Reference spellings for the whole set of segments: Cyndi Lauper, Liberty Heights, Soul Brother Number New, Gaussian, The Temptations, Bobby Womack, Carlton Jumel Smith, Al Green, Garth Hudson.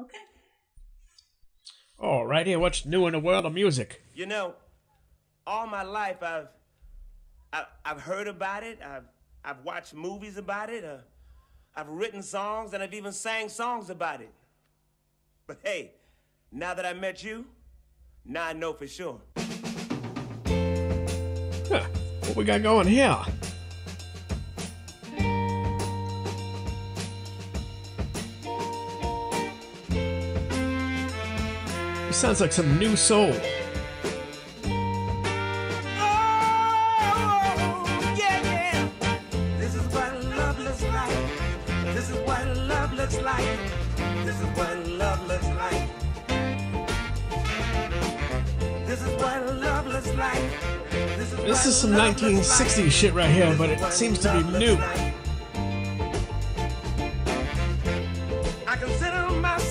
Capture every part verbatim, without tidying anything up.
Okay. All right, here, what's new in the world of music? You know, all my life I've I, I've heard about it. I've I've watched movies about it. Uh, I've written songs, and I've even sang songs about it. But hey, now that I met you, now I know for sure. Huh. What we got going here? It sounds like some new soul. This is some nineteen sixties shit right here, but it seems to be new.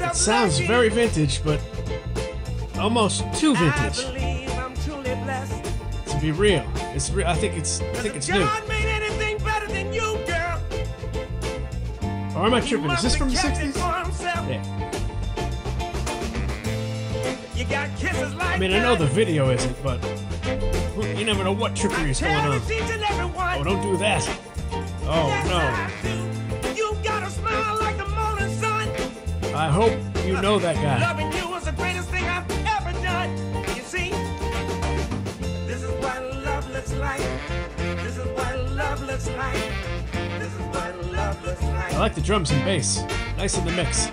It sounds very vintage, but almost too vintage. To be real, it's real. I think it's. I think it's new. Or am I tripping? Is this from the sixties? Yeah. I mean, I know the video isn't, but. You never know what trickery is going on. Oh, don't do that. Oh, no. I hope you know that guy. Loving you was the greatest thing I've ever done. You see? This is what love looks like. This is what love looks like. This is what love looks like. I like the drums and bass. Nice in the mix.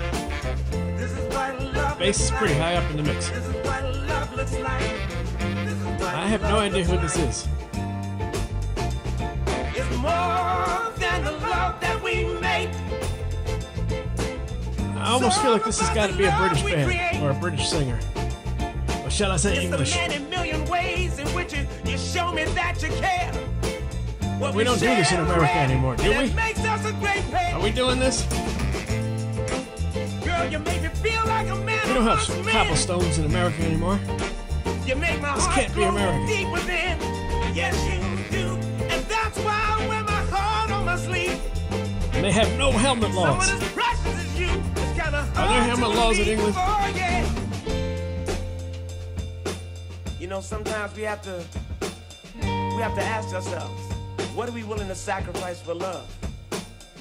This is what love bass is pretty high up in the mix. This is what love looks like. I have no idea who this is. It's more than the love that we make. I almost feel like this has got to be a British band or a British singer. Or shall I say English? We don't do this in America anymore, do we? Are we doing this? We don't have cobblestones in America anymore. You make my this heart grow deep within. Yes, you do. And that's why I wear my heart on my sleeve. And they have no helmet laws. Someone as precious as you. It's kind of hard. Are there helmet laws in England? Oh, yeah. You know, sometimes we have to we have to ask ourselves, what are we willing to sacrifice for love?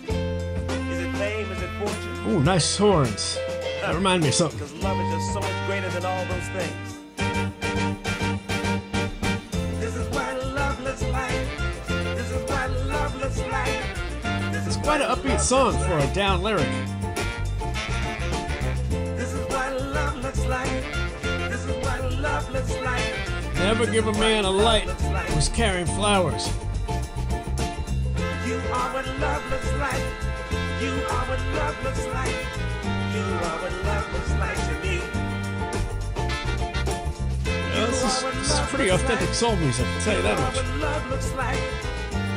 Is it fame? Is it fortune? Ooh, nice horns. That reminds me of something. Because love is just so much greater than all those things. Quite an upbeat song for a down lyric. This is what love looks like. This is what love looks like. Never give a man a light who's carrying flowers. You are what love looks like. You are what love looks like. You are what love looks like to me. Yeah, this is, this is pretty authentic soul music, I'll tell you that much.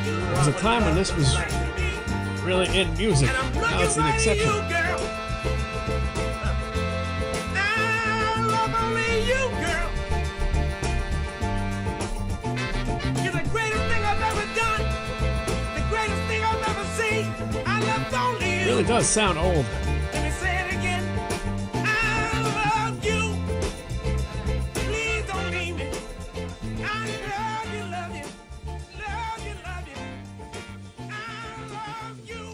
There was a time when this was really in music. Now it's an exception. It really does sound old. Let me say it again. I love you. Please don't leave me. I love you, love you. Love you, love you.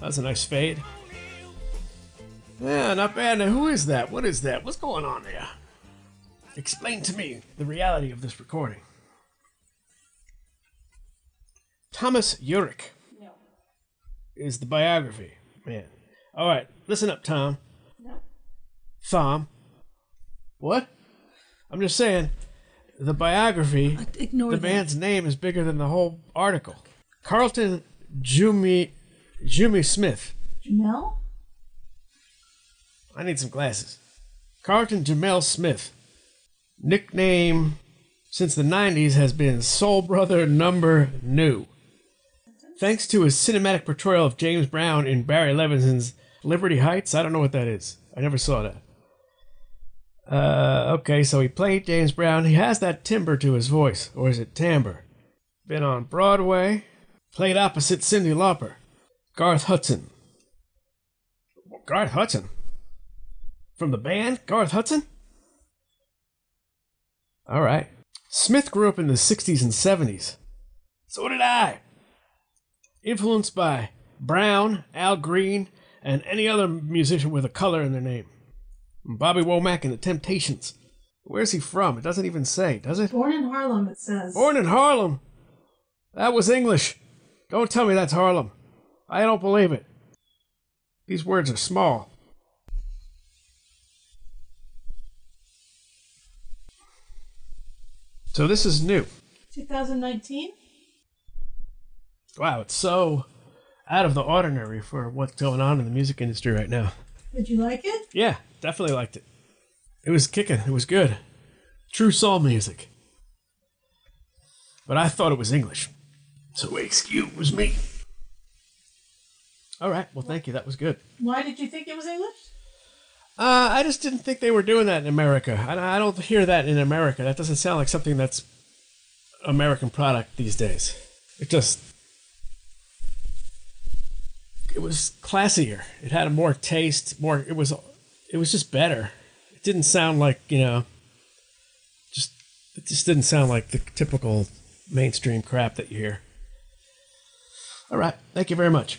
That's a nice fade. Yeah, not bad. Now, who is that? What is that? What's going on there? Explain to me the reality of this recording. Thomas Urich no. is the biography. Man. All right. Listen up, Tom. No. Tom. What? I'm just saying, the biography, Ignore the that. band's name is bigger than the whole article. Carlton Jumel Jumel Smith. Jumel? I need some glasses. Carlton Jumel Smith. Nickname since the nineties has been Soul Brother Number New. Thanks to his cinematic portrayal of James Brown in Barry Levinson's Liberty Heights. I don't know what that is. I never saw that. Uh, okay, so he played James Brown. He has that timbre to his voice. Or is it timbre? Been on Broadway. Played opposite Cyndi Lauper. Garth Hudson. Garth Hudson? From the band Garth Hudson? All right. Smith grew up in the sixties and seventies. So did I. Influenced by Brown, Al Green, and any other musician with a color in their name. Bobby Womack and The Temptations. Where's he from? It doesn't even say, does it? Born in Harlem, it says. Born in Harlem? That was English. Don't tell me that's Harlem. I don't believe it. These words are small. So this is new. twenty nineteen? Wow, it's so out of the ordinary for what's going on in the music industry right now. Did you like it? Yeah, definitely liked it. It was kicking. It was good. True soul music. But I thought it was English. So excuse me. All right. Well, thank you. That was good. Why did you think it was English? Uh, I just didn't think they were doing that in America. I, I don't hear that in America. That doesn't sound like something that's American product these days. It just... It was classier. It had a more taste, more... It was, it was just better. It didn't sound like, you know... Just, it just didn't sound like the typical mainstream crap that you hear. All right. Thank you very much.